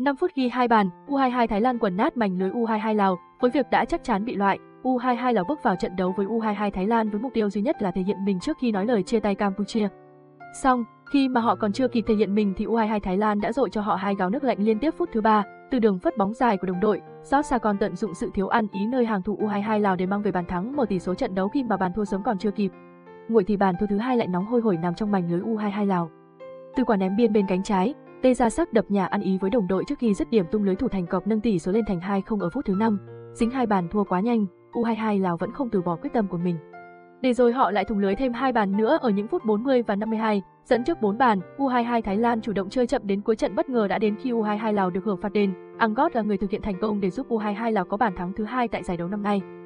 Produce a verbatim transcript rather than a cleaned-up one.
năm phút ghi hai bàn, U hai mươi hai Thái Lan quần nát mảnh lưới U hai mươi hai Lào, với việc đã chắc chắn bị loại. U hai mươi hai Lào bước vào trận đấu với U hai mươi hai Thái Lan với mục tiêu duy nhất là thể hiện mình trước khi nói lời chia tay Campuchia. Song, khi mà họ còn chưa kịp thể hiện mình thì U hai mươi hai Thái Lan đã dội cho họ hai gáo nước lạnh liên tiếp phút thứ ba. Từ đường phất bóng dài của đồng đội, Yotsakon tận dụng sự thiếu ăn ý nơi hàng thủ U hai mươi hai Lào để mang về bàn thắng mở tỷ số trận đấu khi mà bàn thua sớm còn chưa kịp. Nguội thì bàn thua thứ hai lại nóng hôi hổi nằm trong mảnh lưới U hai mươi hai Lào. Từ quả ném biên bên cánh trái, Teerasak đập nhà ăn ý với đồng đội trước khi dứt điểm tung lưới thủ thành cọp nâng tỷ số lên thành hai không ở phút thứ năm. Dính hai bàn thua quá nhanh, U hai mươi hai Lào vẫn không từ bỏ quyết tâm của mình. Để rồi họ lại thủng lưới thêm hai bàn nữa ở những phút bốn mươi và năm mươi hai, dẫn trước bốn bàn, U hai mươi hai Thái Lan chủ động chơi chậm đến cuối trận bất ngờ đã đến khi U hai mươi hai Lào được hưởng phạt đền. Angot là người thực hiện thành công để giúp U hai mươi hai Lào có bàn thắng thứ hai tại giải đấu năm nay.